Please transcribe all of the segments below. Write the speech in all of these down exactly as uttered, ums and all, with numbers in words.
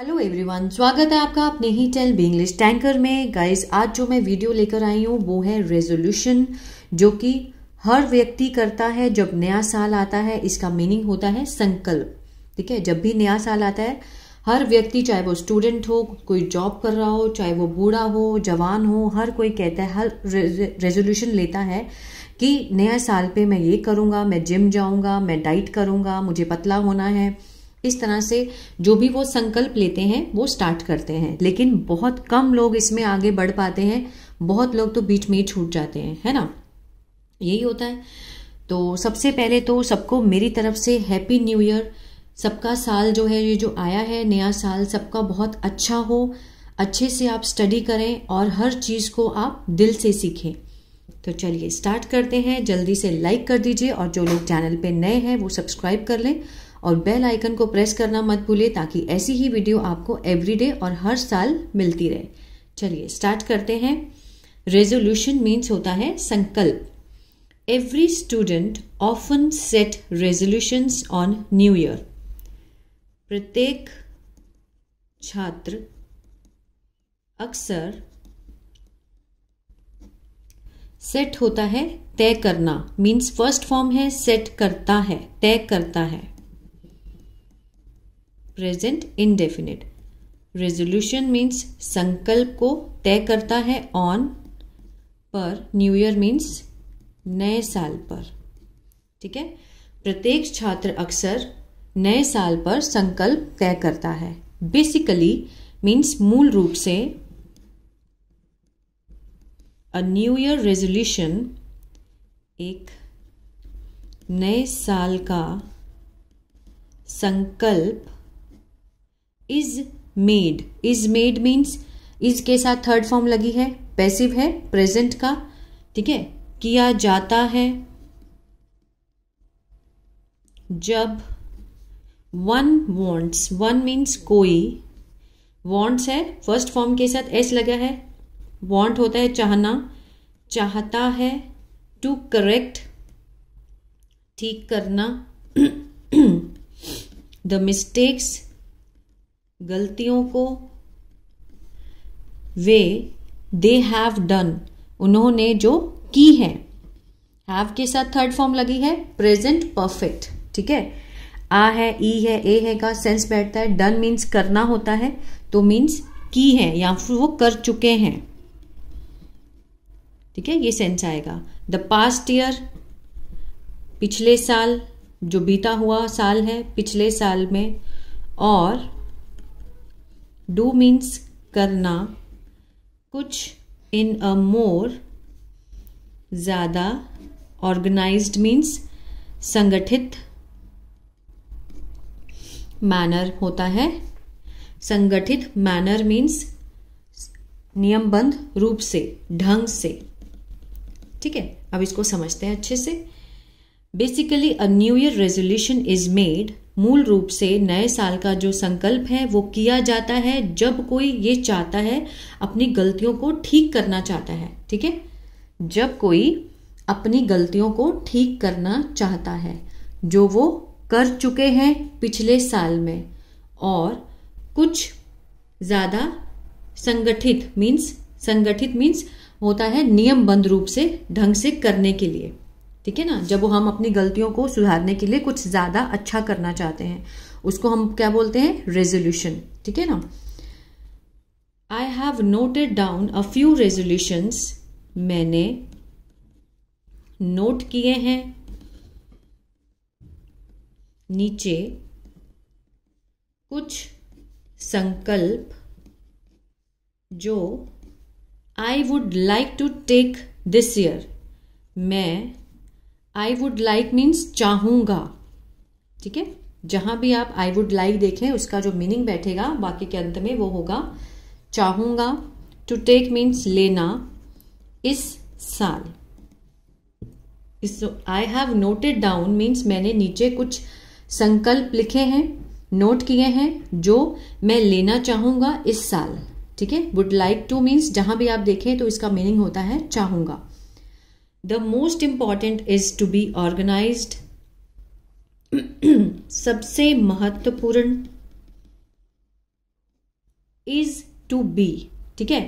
Hello everyone, स्वागत है आपका अपने ही चैनल बी इंग्लिश टैंकर में। गाइस, आज जो मैं वीडियो लेकर आई हूँ वो है रेजोल्यूशन, जो कि हर व्यक्ति करता है जब नया साल आता है। इसका मीनिंग होता है संकल्प। ठीक है, जब भी नया साल आता है हर व्यक्ति, चाहे वो स्टूडेंट हो, कोई जॉब कर रहा हो, चाहे वो बूढ़ा हो, जवान हो, हर कोई कहता है, हर रेजोल्यूशन लेता है कि नया साल पे मैं ये करूँगा, मैं जिम जाऊँगा, मैं डाइट करूँगा, मुझे पतला होना है। इस तरह से जो भी वो संकल्प लेते हैं वो स्टार्ट करते हैं, लेकिन बहुत कम लोग इसमें आगे बढ़ पाते हैं। बहुत लोग तो बीच में ही छूट जाते हैं, है ना, यही होता है। तो सबसे पहले तो सबको मेरी तरफ से हैप्पी न्यू ईयर। सबका साल जो है, ये जो आया है नया साल, सबका बहुत अच्छा हो। अच्छे से आप स्टडी करें और हर चीज़ को आप दिल से सीखें। तो चलिए स्टार्ट करते हैं। जल्दी से लाइक कर दीजिए और जो लोग चैनल पे नए हैं वो सब्सक्राइब कर लें और बेल आइकन को प्रेस करना मत भूलिए, ताकि ऐसी ही वीडियो आपको एवरीडे और हर साल मिलती रहे। चलिए स्टार्ट करते हैं। रेजोल्यूशन मीन्स होता है संकल्प। Every student often set resolutions on new year. प्रत्येक छात्र अक्सर सेट होता है, तय करना। मीन्स फर्स्ट फॉर्म है सेट करता है, तय करता है। Present indefinite. रेजोल्यूशन मीन्स संकल्प को तय करता है ऑन पर, न्यू ईयर मीन्स नए साल पर। ठीक है, प्रत्येक छात्र अक्सर नए साल पर संकल्प तय करता है। बेसिकली मीन्स मूल रूप से अ न्यू ईयर रेजोल्यूशन एक नए साल का संकल्प is made. Is made means is के साथ थर्ड फॉर्म लगी है, पैसिव है प्रेजेंट का। ठीक है, किया जाता है जब वन वॉन्ट्स। वन मीन्स कोई, वॉन्ट्स है फर्स्ट फॉर्म के साथ एस लगा है। वॉन्ट होता है चाहना, चाहता है। टू करेक्ट, ठीक करना। द मिस्टेक्स, गलतियों को वे दे हैव डन, उन्होंने जो की है। हैव के साथ थर्ड फॉर्म लगी है, प्रेजेंट परफेक्ट। ठीक है, आ है, ई है, ए है का सेंस बैठता है। डन मीन्स करना होता है, तो मीन्स की है या फिर वो कर चुके हैं। ठीक है, ये सेंस आएगा। द पास्ट ईयर, पिछले साल, जो बीता हुआ साल है, पिछले साल में। और डू मीन्स करना कुछ, इन अ मोर, ज़्यादा। ऑर्गेनाइज्ड मीन्स संगठित मैनर होता है। संगठित मैनर मीन्स नियमबद्ध रूप से, ढंग से। ठीक है, अब इसको समझते हैं अच्छे से। Basically a new year resolution is made, मूल रूप से नए साल का जो संकल्प है वो किया जाता है जब कोई ये चाहता है, अपनी गलतियों को ठीक करना चाहता है। ठीक है, जब कोई अपनी गलतियों को ठीक करना चाहता है जो वो कर चुके हैं पिछले साल में। और कुछ ज़्यादा संगठित मीन्स, संगठित मीन्स होता है नियमबद्ध रूप से, ढंग से करने के लिए। ठीक है ना, जब हम अपनी गलतियों को सुधारने के लिए कुछ ज़्यादा अच्छा करना चाहते हैं, उसको हम क्या बोलते हैं, रेजोल्यूशन। ठीक है ना। I have noted down a few resolutions, मैंने नोट किए हैं। नीचे कुछ संकल्प जो I would like to take this year. मैं, आई वुड लाइक मीन्स चाहूँगा। ठीक है, जहाँ भी आप आई वुड लाइक देखें उसका जो मीनिंग बैठेगा बाकी के अंत में वो होगा चाहूँगा। टू टेक मीन्स लेना। इस साल, इस I have noted down means मैंने नीचे कुछ संकल्प लिखे हैं, नोट किए हैं, जो मैं लेना चाहूँगा इस साल। ठीक है, वुड लाइक टू मीन्स जहाँ भी आप देखें तो इसका मीनिंग होता है चाहूँगा। The most important is to be organised, सबसे महत्वपूर्ण इज टू बी, ठीक है,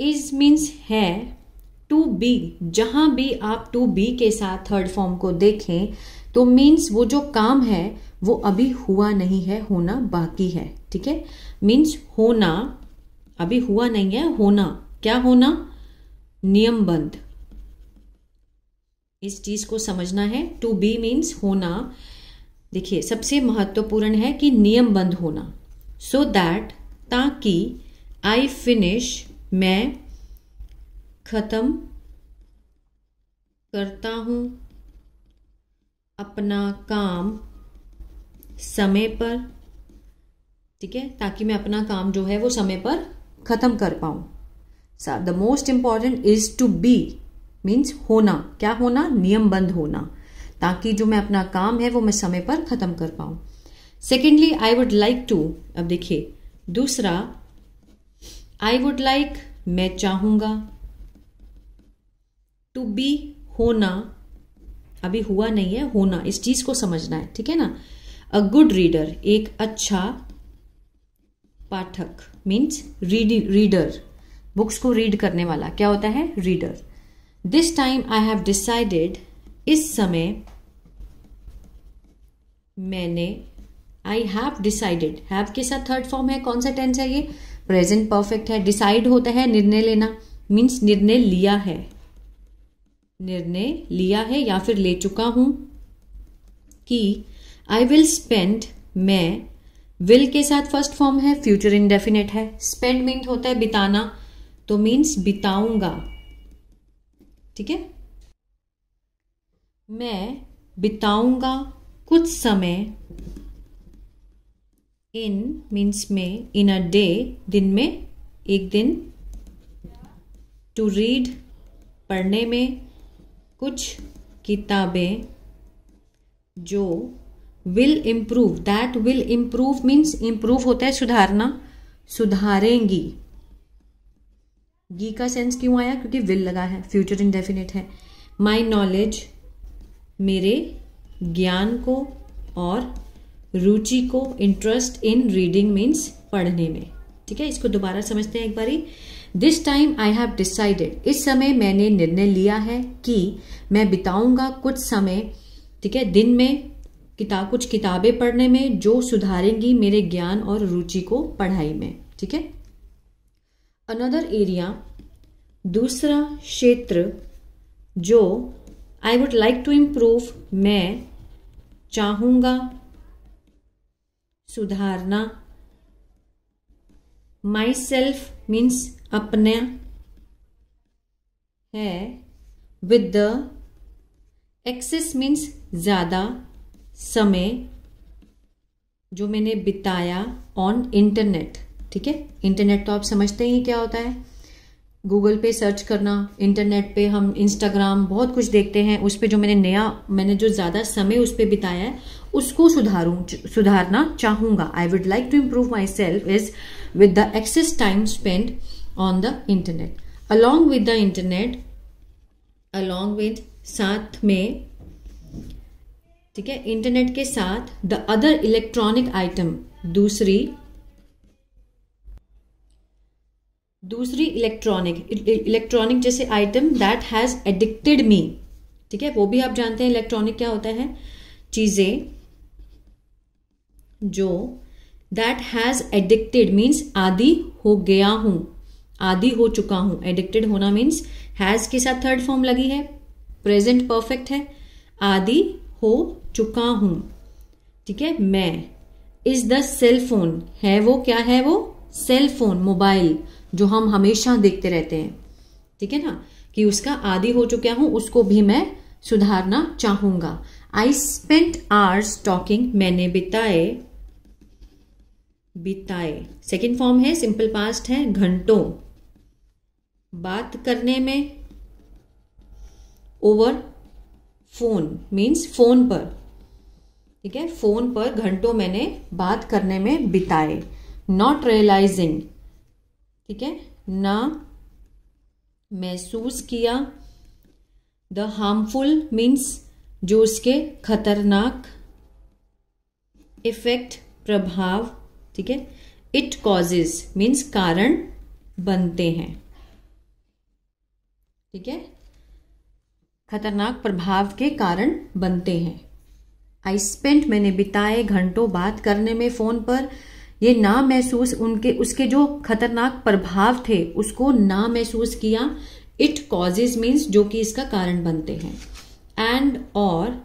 इज मीन्स है, टू बी जहां भी आप टू बी के साथ थर्ड फॉर्म को देखें तो मीन्स वो जो काम है वो अभी हुआ नहीं है, होना बाकी है, ठीक है, मीन्स होना अभी हुआ नहीं है, होना क्या होना, नियमबद्ध, इस चीज को समझना है। टू बी मीन्स होना, देखिए सबसे महत्वपूर्ण है कि नियमबद्ध होना, सो दैट ताकि आई फिनिश मैं खत्म करता हूं अपना काम समय पर, ठीक है, ताकि मैं अपना काम जो है वो समय पर खत्म कर पाऊं। The most important is to be means होना, क्या होना, नियमबद्ध होना, ताकि जो मैं अपना काम है वो मैं समय पर खत्म कर पाऊं। Secondly I would like to, अब देखिए दूसरा, आई वुड लाइक मैं चाहूंगा, टू बी होना अभी हुआ नहीं है, होना, इस चीज को समझना है, ठीक है ना। अ गुड रीडर एक अच्छा पाठक मीन्स रीडर, बुक्स को रीड करने वाला क्या होता है, reader. This time I have decided, इस समय मैंने, आई हैव डिसाइडेड, हैव के साथ थर्ड फॉर्म है, कौन सा टेंस है ये, प्रेजेंट परफेक्ट है, डिसाइड होता है निर्णय लेना, मीन्स निर्णय लिया है, निर्णय लिया है या फिर ले चुका हूं कि आई विल स्पेंड, मैं विल के साथ फर्स्ट फॉर्म है, फ्यूचर इंडेफिनेट है, स्पेंड मीन्स होता है बिताना, तो मीन्स बिताऊंगा, ठीक है, मैं बिताऊंगा कुछ समय, इन मीन्स में, इन अ डे दिन में, एक दिन, टू रीड पढ़ने में, कुछ किताबें जो will improve, that will improve means improve होता है सुधारना, सुधारेंगी, गी का सेंस क्यों आया, क्योंकि विल लगा है, फ्यूचर इंडेफिनेट है, माई नॉलेज मेरे ज्ञान को, और रुचि को, इंटरेस्ट इन रीडिंग मीन्स पढ़ने में, ठीक है। इसको दोबारा समझते हैं एक बारी। This time I have decided, इस समय मैंने निर्णय लिया है कि मैं बिताऊंगा कुछ समय, ठीक है, दिन में किताब, कुछ किताबें पढ़ने में जो सुधारेंगी मेरे ज्ञान और रुचि को पढ़ाई में, ठीक है। अनदर एरिया, दूसरा क्षेत्र जो I would like to improve, मैं चाहूंगा सुधारना, माई सेल्फ मीन्स अपने है, विद द एक्सेस मीन्स ज्यादा समय जो मैंने बिताया ऑन इंटरनेट, ठीक है, इंटरनेट तो आप समझते ही क्या होता है, गूगल पे सर्च करना, इंटरनेट पे हम इंस्टाग्राम बहुत कुछ देखते हैं, उस पे जो मैंने नया, मैंने जो ज़्यादा समय उस पे बिताया है उसको सुधारूँ, सुधारना चाहूँगा। I would like to improve my self is with the excess time spend on the internet, along with the internet, along with साथ में, ठीक है, इंटरनेट के साथ, द अदर इलेक्ट्रॉनिक आइटम दूसरी दूसरी इलेक्ट्रॉनिक, इलेक्ट्रॉनिक जैसे item, that has addicted me, ठीक है, वो भी आप जानते हैं इलेक्ट्रॉनिक क्या होता है, चीजें जो, दैट हैज एडिक्टेड मीन्स आदी हो गया हूं, आदी हो चुका हूं, एडिक्टेड होना मीन्स हैज के साथ थर्ड फॉर्म लगी है, प्रेजेंट परफेक्ट है, आदि हो चुका हूं, ठीक है। मैं इज द सेल फोन है, वो क्या है, वो सेल फोन, मोबाइल जो हम हमेशा देखते रहते हैं, ठीक है ना, कि उसका आदी हो चुका हूं, उसको भी मैं सुधारना चाहूंगा। आई स्पेंट आवर्स टॉकिंग, मैंने बिताए, बिताए सेकेंड फॉर्म है, सिंपल पास्ट है, घंटों बात करने में, ओवर फोन मीन्स फोन पर, ठीक है, फोन पर घंटों मैंने बात करने में बिताए, नॉट रियलाइजिंग, ठीक है, ना महसूस किया, द हार्मफुल मीन्स जो उसके खतरनाक इफेक्ट, प्रभाव, ठीक है, इट कॉजेज मीन्स कारण बनते हैं, ठीक है, खतरनाक प्रभाव के कारण बनते हैं। आई स्पेंट मैंने बिताए, घंटों बात करने में फोन पर, ये ना महसूस उनके उसके जो खतरनाक प्रभाव थे उसको ना महसूस किया। इट कॉजेज मीन्स जो कि इसका कारण बनते हैं। एंड और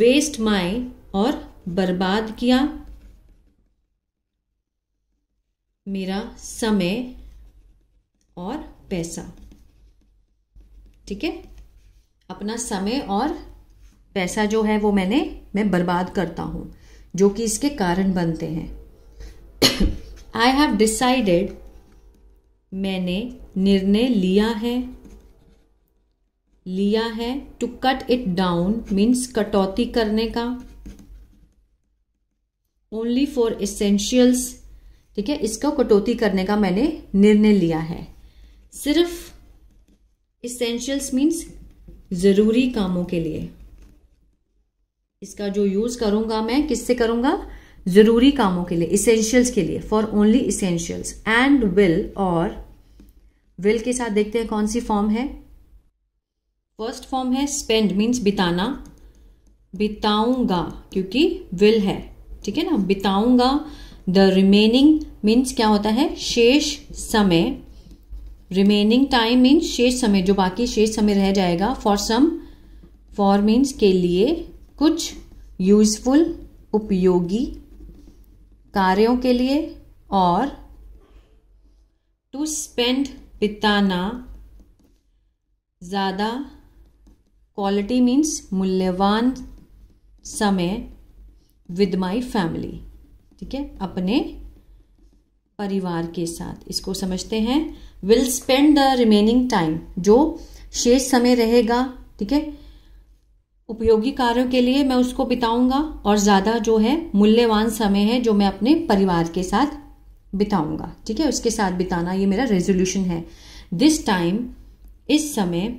वेस्ट माई और बर्बाद किया मेरा समय और पैसा, ठीक है, अपना समय और पैसा जो है वो मैंने मैं बर्बाद करता हूँ जो कि इसके कारण बनते हैं। आई हैव डिसाइडेड मैंने निर्णय लिया है, लिया है to cut it down means कटौती करने का। ओनली फॉर एसेंशियल्स, ठीक है, इसको कटौती करने का मैंने निर्णय लिया है, सिर्फ एसेंशियल्स मीन्स जरूरी कामों के लिए। इसका जो यूज करूंगा मैं किससे करूंगा, जरूरी कामों के लिए, एसेंशियल्स के लिए, for only essentials. And will और विल के साथ देखते हैं कौन सी फॉर्म है। फर्स्ट फॉर्म है स्पेंड मीन्स बिताना, बिताऊंगा क्योंकि विल है, ठीक है ना, बिताऊंगा। द रिमेनिंग मीन्स क्या होता है, शेष समय, रिमेनिंग टाइम मीन्स शेष समय, जो बाकी शेष समय रह जाएगा। फॉर सम, फॉर मीन्स के लिए, कुछ यूजफुल उपयोगी कार्यों के लिए। और टू स्पेंड बिताना, ज़्यादा क्वालिटी मीन्स मूल्यवान समय, विद माई फैमिली, ठीक है, अपने परिवार के साथ। इसको समझते हैं, will spend the remaining time, जो शेष समय रहेगा, ठीक है, उपयोगी कार्यों के लिए मैं उसको बिताऊंगा, और ज़्यादा जो है मूल्यवान समय है जो मैं अपने परिवार के साथ बिताऊंगा, ठीक है, उसके साथ बिताना, ये मेरा रेजोल्यूशन है। दिस टाइम, इस समय,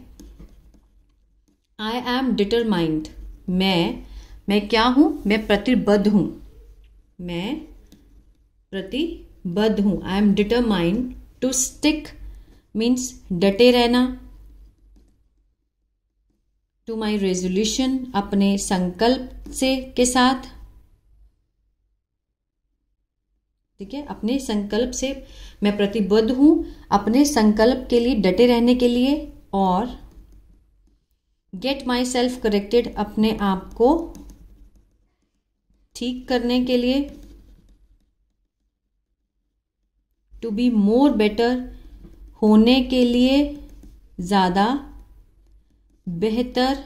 आई एम डिटरमाइंड मैं मैं क्या हूँ, मैं प्रतिबद्ध हूँ, मैं प्रतिबद्ध हूँ। I am determined to stick means डटे रहना, टू माई रेजोल्यूशन अपने संकल्प से के साथ, ठीक है, अपने संकल्प से मैं प्रतिबद्ध हूँ, अपने संकल्प के लिए डटे रहने के लिए। और गेट माई सेल्फ करेक्टेड अपने आप को ठीक करने के लिए। टू बी मोर बेटर होने के लिए, ज़्यादा बेहतर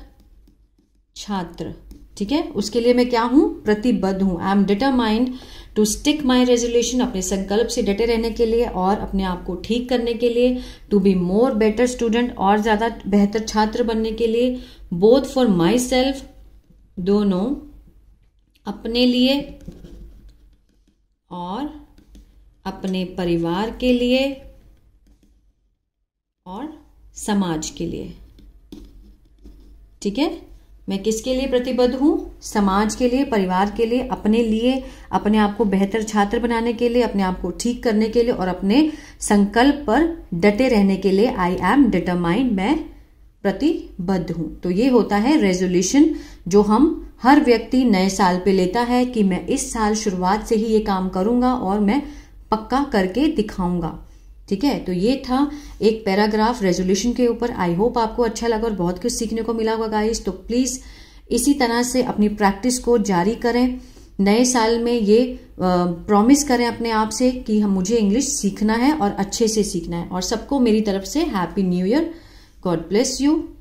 छात्र, ठीक है, उसके लिए मैं क्या हूँ, प्रतिबद्ध हूँ। I am determined to stick my resolution अपने संकल्प से डटे रहने के लिए और अपने आप को ठीक करने के लिए। To be more better student और ज़्यादा बेहतर छात्र बनने के लिए। बोथ फॉर माई सेल्फ दोनों अपने लिए और अपने परिवार के लिए और समाज के लिए, ठीक है, मैं किसके लिए प्रतिबद्ध हूँ, समाज के लिए, परिवार के लिए, अपने लिए, अपने आप को बेहतर छात्र बनाने के लिए, अपने आप को ठीक करने के लिए और अपने संकल्प पर डटे रहने के लिए। आई एम डिटरमाइंड मैं प्रतिबद्ध हूँ। तो ये होता है रेजोल्यूशन जो हम हर व्यक्ति नए साल पे लेता है कि मैं इस साल शुरुआत से ही ये काम करूंगा और मैं पक्का करके दिखाऊंगा, ठीक है। तो ये था एक पैराग्राफ रेजोल्यूशन के ऊपर। आई होप आपको अच्छा लगा और बहुत कुछ सीखने को मिला होगा गाइस। तो प्लीज़ इसी तरह से अपनी प्रैक्टिस को जारी करें, नए साल में ये प्रॉमिस करें अपने आप से कि हम मुझे इंग्लिश सीखना है और अच्छे से सीखना है। और सबको मेरी तरफ से happy new year, God bless you.